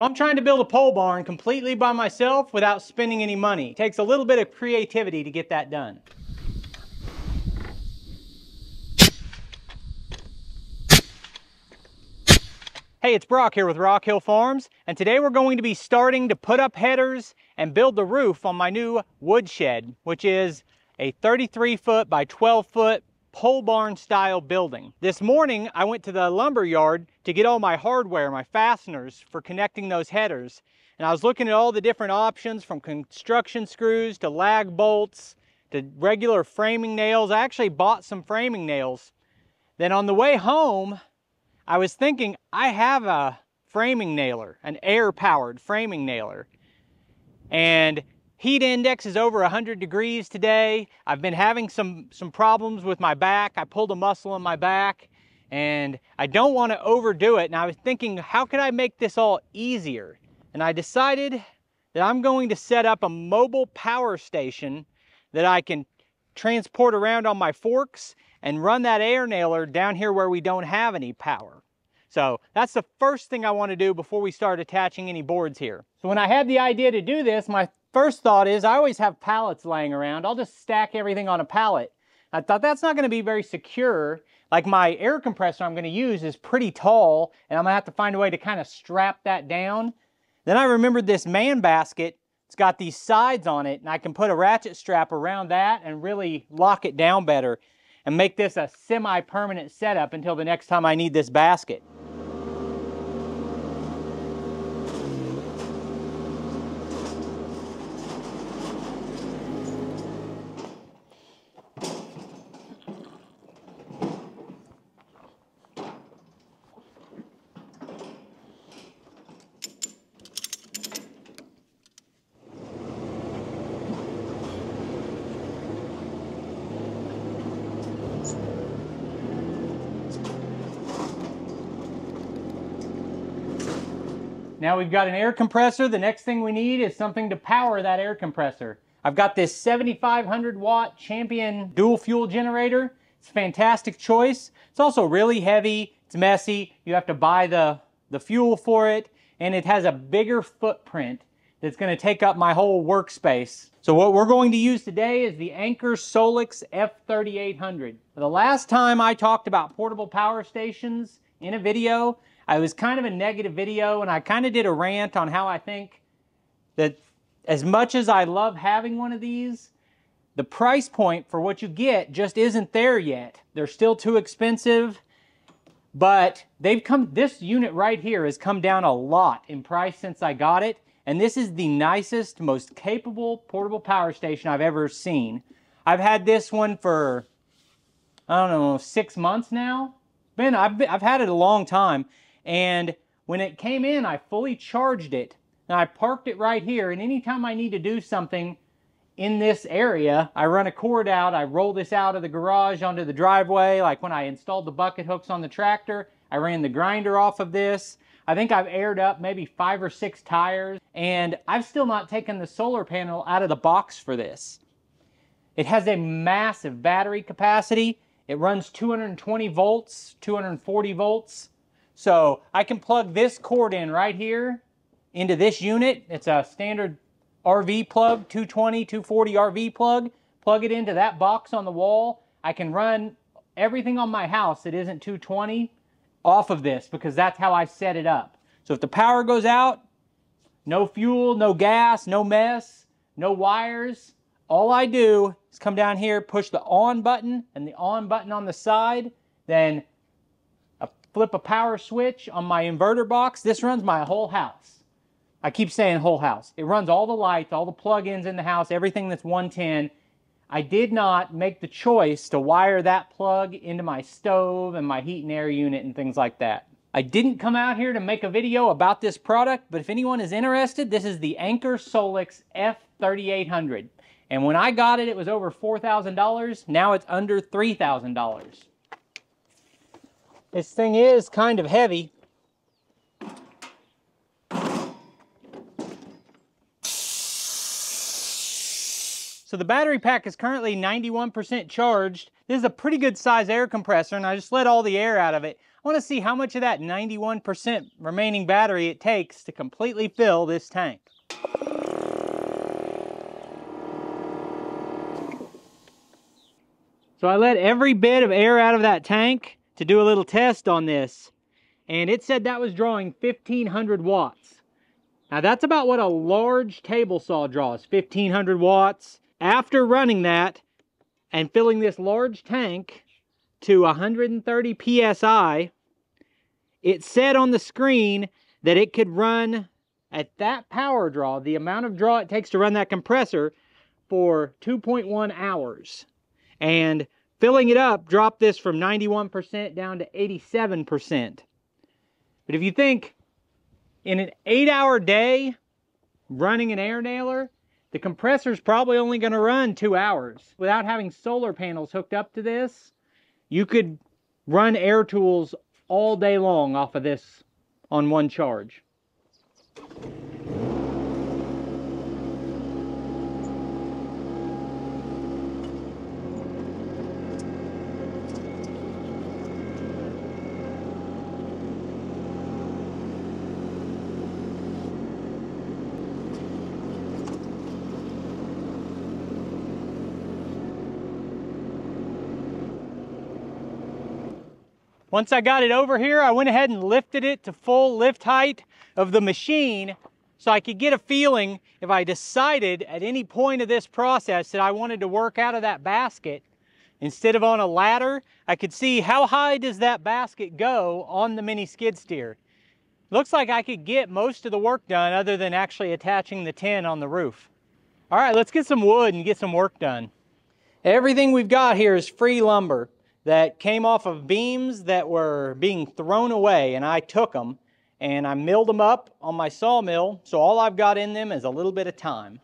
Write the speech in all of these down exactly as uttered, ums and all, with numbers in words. I'm trying to build a pole barn completely by myself without spending any money. It takes a little bit of creativity to get that done. Hey, it's Brock here with Rock Hill Farms, and today we're going to be starting to put up headers and build the roof on my new wood shed, which is a thirty-three foot by twelve foot pole barn style building. This morning I went to the lumber yard to get all my hardware, my fasteners for connecting those headers, and I was looking at all the different options, from construction screws to lag bolts to regular framing nails. I actually bought some framing nails. Then on the way home I was thinking, I have a framing nailer, an air powered framing nailer, and heat index is over one hundred degrees today. I've been having some, some problems with my back. I pulled a muscle in my back and I don't want to overdo it. And I was thinking, how could I make this all easier? And I decided that I'm going to set up a mobile power station that I can transport around on my forks and run that air nailer down here where we don't have any power. So that's the first thing I want to do before we start attaching any boards here. So when I had the idea to do this, my first thought is, I always have pallets laying around. I'll just stack everything on a pallet. I thought that's not going to be very secure. Like, my air compressor I'm going to use is pretty tall, and I'm going to have to find a way to kind of strap that down. Then I remembered this man basket. It's got these sides on it, and I can put a ratchet strap around that and really lock it down better and make this a semi-permanent setup until the next time I need this basket. Now we've got an air compressor. The next thing we need is something to power that air compressor. I've got this seventy-five hundred watt Champion dual fuel generator. It's a fantastic choice. It's also really heavy, it's messy. You have to buy the, the fuel for it, and it has a bigger footprint that's gonna take up my whole workspace. So what we're going to use today is the Anker Solix F thirty-eight hundred. The last time I talked about portable power stations in a video, I was kind of a negative video, and I kind of did a rant on how I think that as much as I love having one of these, the price point for what you get just isn't there yet. They're still too expensive, but they've come, this unit right here has come down a lot in price since I got it, and this is the nicest, most capable portable power station I've ever seen. I've had this one for, I don't know, six months now. Been, I've, been, I've had it a long time. And when it came in, I fully charged it, and I parked it right here, and anytime I need to do something in this area, I run a cord out, I roll this out of the garage onto the driveway, like when I installed the bucket hooks on the tractor, I ran the grinder off of this. I think I've aired up maybe five or six tires, and I've still not taken the solar panel out of the box for this. It has a massive battery capacity. It runs two hundred twenty volts, two hundred forty volts. So I can plug this cord in right here into this unit. It's a standard R V plug, two twenty, two forty R V plug. Plug it into that box on the wall. I can run everything on my house that isn't two twenty off of this, because that's how I set it up. So if the power goes out, no fuel, no gas, no mess, no wires. All I do is come down here, push the on button and the on button on the side, then flip a power switch on my inverter box. This runs my whole house. I keep saying whole house. It runs all the lights, all the plug-ins in the house, everything that's one ten. I did not make the choice to wire that plug into my stove and my heat and air unit and things like that. I didn't come out here to make a video about this product, but if anyone is interested, this is the Anker Solix F thirty-eight hundred. And when I got it, it was over four thousand dollars. Now it's under three thousand dollars. This thing is kind of heavy. So the battery pack is currently ninety-one percent charged. This is a pretty good size air compressor, and I just let all the air out of it. I want to see how much of that ninety-one percent remaining battery it takes to completely fill this tank. So I let every bit of air out of that tank to do a little test on this, and it said that was drawing fifteen hundred watts. Now that's about what a large table saw draws, fifteen hundred watts. After running that and filling this large tank to one hundred thirty P S I, it said on the screen that it could run at that power draw, the amount of draw it takes to run that compressor, for two point one hours. And filling it up dropped this from ninety-one percent down to eighty-seven percent. But if you think, in an eight-hour day running an air nailer, the compressor's probably only going to run two hours. Without having solar panels hooked up to this, you could run air tools all day long off of this on one charge. Once I got it over here, I went ahead and lifted it to full lift height of the machine so I could get a feeling if I decided at any point of this process that I wanted to work out of that basket instead of on a ladder. I could see how high does that basket go on the mini skid steer. Looks like I could get most of the work done other than actually attaching the tin on the roof. All right, let's get some wood and get some work done. Everything we've got here is free lumber that came off of beams that were being thrown away, and I took them and I milled them up on my sawmill, so all I've got in them is a little bit of time.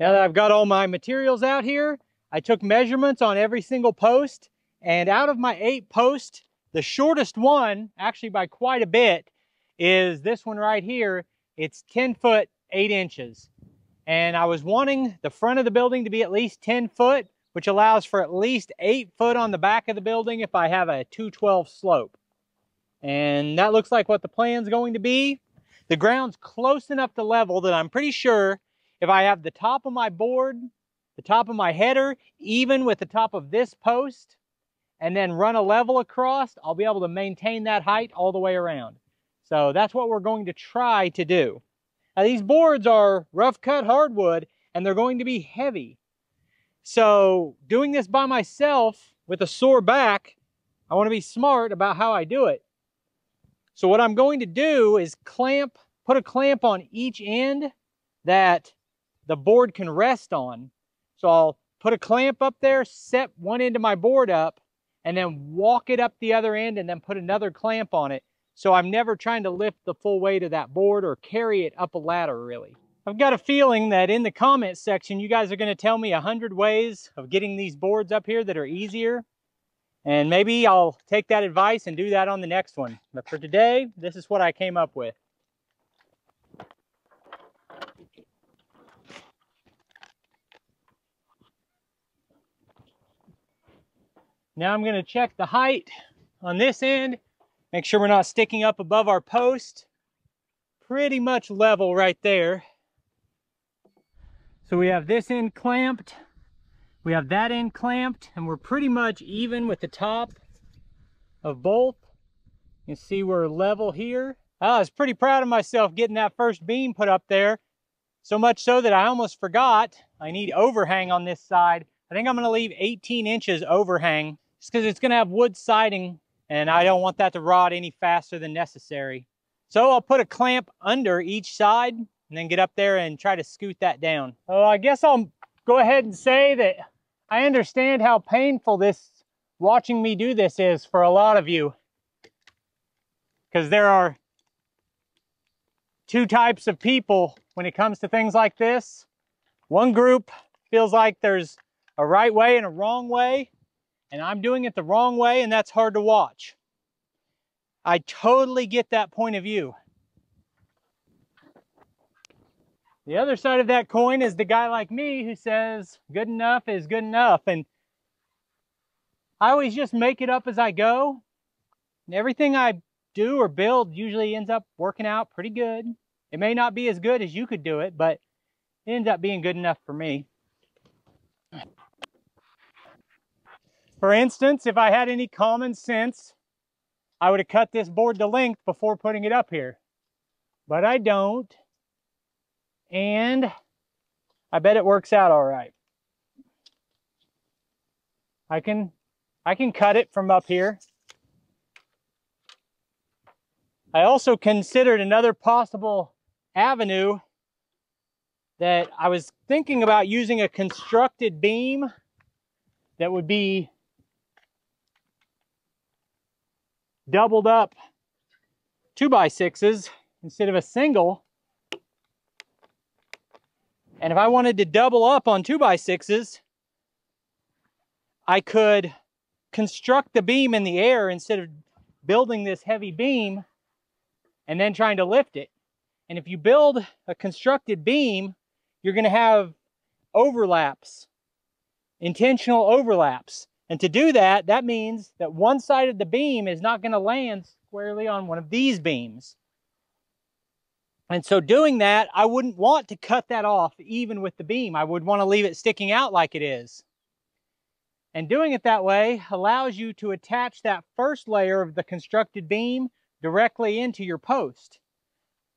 Now that I've got all my materials out here, I took measurements on every single post, and out of my eight posts, the shortest one, actually by quite a bit, is this one right here. It's ten foot, eight inches. And I was wanting the front of the building to be at least ten foot, which allows for at least eight foot on the back of the building if I have a two twelve slope. And that looks like what the plan's going to be. The ground's close enough to level that I'm pretty sure if I have the top of my board, the top of my header, even with the top of this post, and then run a level across, I'll be able to maintain that height all the way around. So that's what we're going to try to do. Now these boards are rough cut hardwood, and they're going to be heavy. So doing this by myself with a sore back, I want to be smart about how I do it. So what I'm going to do is clamp, put a clamp on each end that the board can rest on. So I'll put a clamp up there, set one end of my board up, and then walk it up the other end and then put another clamp on it. So I'm never trying to lift the full weight of that board or carry it up a ladder, really. I've got a feeling that in the comments section, you guys are gonna tell me a hundred ways of getting these boards up here that are easier. And maybe I'll take that advice and do that on the next one. But for today, this is what I came up with. Now I'm going to check the height on this end, make sure we're not sticking up above our post. Pretty much level right there. So we have this end clamped, we have that end clamped, and we're pretty much even with the top of both. You can see we're level here. I was pretty proud of myself getting that first beam put up there, so much so that I almost forgot I need overhang on this side. I think I'm going to leave eighteen inches overhang, just because it's going to have wood siding and I don't want that to rot any faster than necessary. So I'll put a clamp under each side and then get up there and try to scoot that down. So I guess I'll go ahead and say that I understand how painful this watching me do this is for a lot of you, because there are two types of people when it comes to things like this. One group feels like there's a right way and a wrong way, and I'm doing it the wrong way, and that's hard to watch. I totally get that point of view. The other side of that coin is the guy like me who says good enough is good enough, and I always just make it up as I go, and everything I do or build usually ends up working out pretty good. It may not be as good as you could do it, but it ends up being good enough for me. For instance, if I had any common sense, I would have cut this board to length before putting it up here. But I don't. And I bet it works out all right. I can, I can cut it from up here. I also considered another possible avenue that I was thinking about, using a constructed beam that would be doubled up two by sixes instead of a single. And if I wanted to double up on two by sixes, I could construct the beam in the air instead of building this heavy beam and then trying to lift it. And if you build a constructed beam, you're going to have overlaps, intentional overlaps. And to do that, that means that one side of the beam is not going to land squarely on one of these beams. And so doing that, I wouldn't want to cut that off even with the beam. I would want to leave it sticking out like it is. And doing it that way allows you to attach that first layer of the constructed beam directly into your post.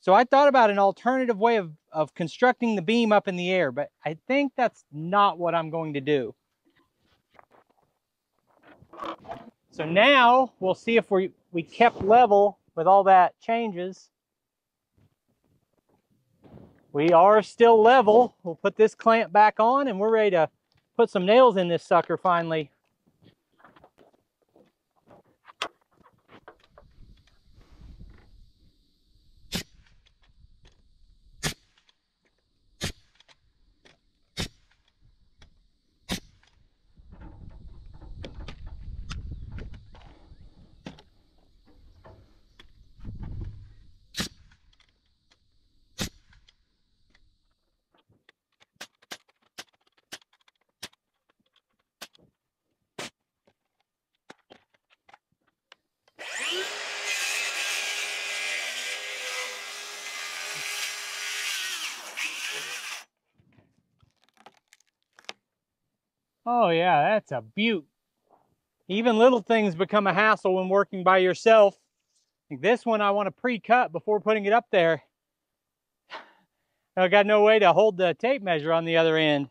So I thought about an alternative way of, of constructing the beam up in the air, but I think that's not what I'm going to do. So now we'll see if we, we kept level with all that changes. We are still level. We'll put this clamp back on and we're ready to put some nails in this sucker finally. Oh yeah, that's a beaut. Even little things become a hassle when working by yourself. Like this one I want to pre-cut before putting it up there. I got no way to hold the tape measure on the other end.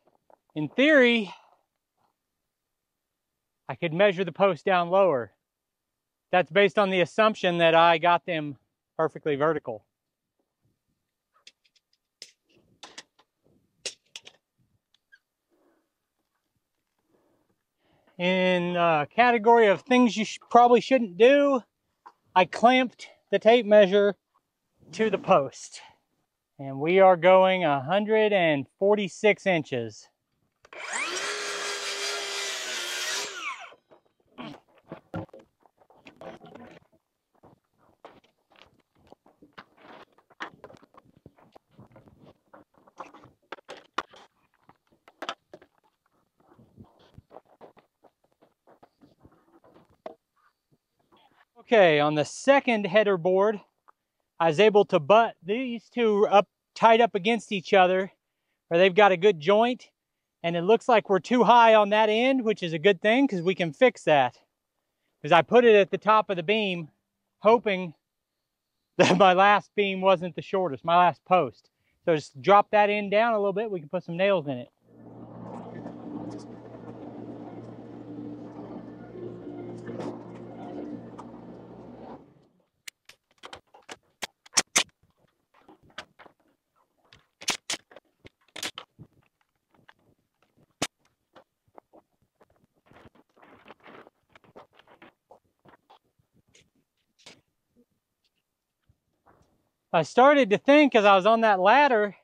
In theory, I could measure the post down lower. That's based on the assumption that I got them perfectly vertical. In a category of things you sh- probably shouldn't do, I clamped the tape measure to the post. And we are going one hundred forty-six inches. Okay, on the second header board, I was able to butt these two up, tied up against each other, where they've got a good joint, and it looks like we're too high on that end, which is a good thing because we can fix that. Because I put it at the top of the beam, hoping that my last beam wasn't the shortest, my last post. So just drop that end down a little bit, we can put some nails in it. I started to think as I was on that ladder,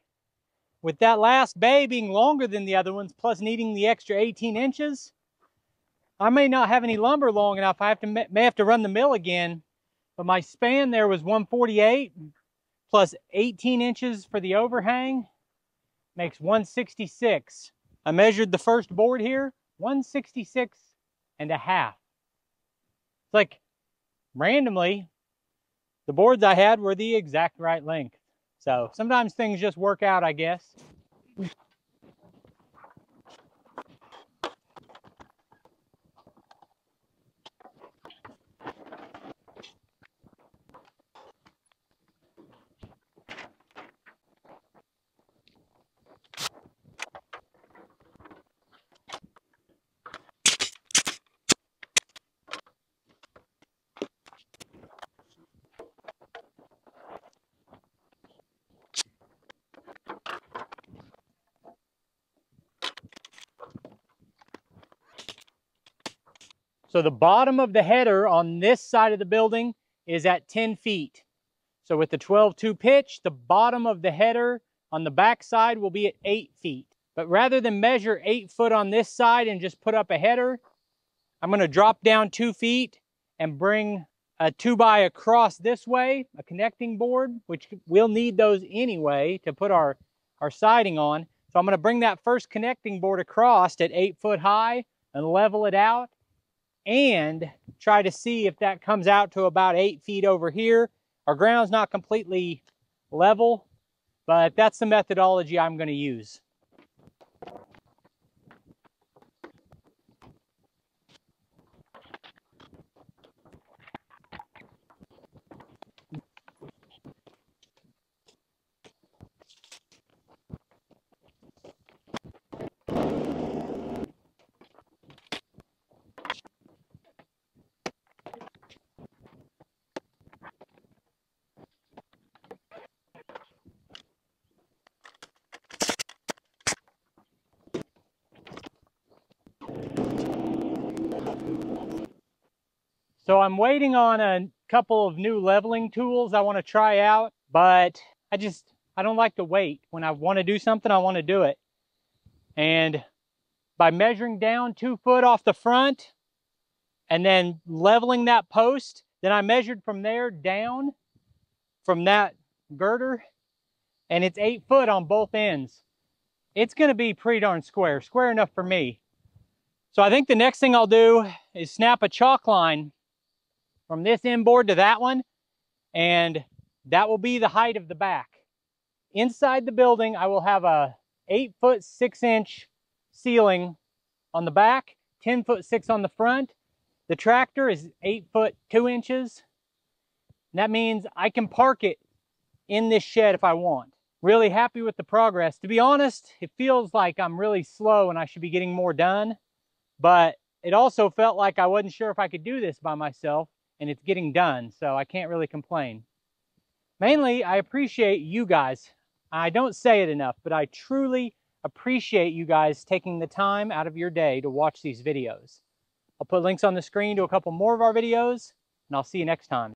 with that last bay being longer than the other ones, plus needing the extra eighteen inches, I may not have any lumber long enough. I have to, may have to run the mill again, but my span there was one forty-eight plus eighteen inches for the overhang, makes one sixty-six. I measured the first board here, one sixty-six and a half. It's like, randomly, the boards I had were the exact right length. So sometimes things just work out, I guess. So the bottom of the header on this side of the building is at ten feet. So with the twelve two pitch, the bottom of the header on the back side will be at eight feet. But rather than measure eight foot on this side and just put up a header, I'm gonna drop down two feet and bring a two by across this way, a connecting board, which we'll need those anyway to put our, our siding on. So I'm gonna bring that first connecting board across at eight foot high and level it out, and try to see if that comes out to about eight feet over here. Our ground's not completely level, but that's the methodology I'm going to use. So I'm waiting on a couple of new leveling tools I want to try out, but I just, I don't like to wait. When I want to do something, I want to do it. And by measuring down two foot off the front and then leveling that post, then I measured from there down from that girder, and it's eight foot on both ends. It's going to be pretty darn square, square enough for me. So I think the next thing I'll do is snap a chalk line from this end board to that one, and that will be the height of the back. Inside the building, I will have a eight foot, six inch ceiling on the back, ten foot six on the front. The tractor is eight foot, two inches. And that means I can park it in this shed if I want. Really happy with the progress. To be honest, it feels like I'm really slow and I should be getting more done, but it also felt like I wasn't sure if I could do this by myself. And it's getting done, so I can't really complain. Mainly, I appreciate you guys. I don't say it enough, but I truly appreciate you guys taking the time out of your day to watch these videos. I'll put links on the screen to a couple more of our videos, and I'll see you next time.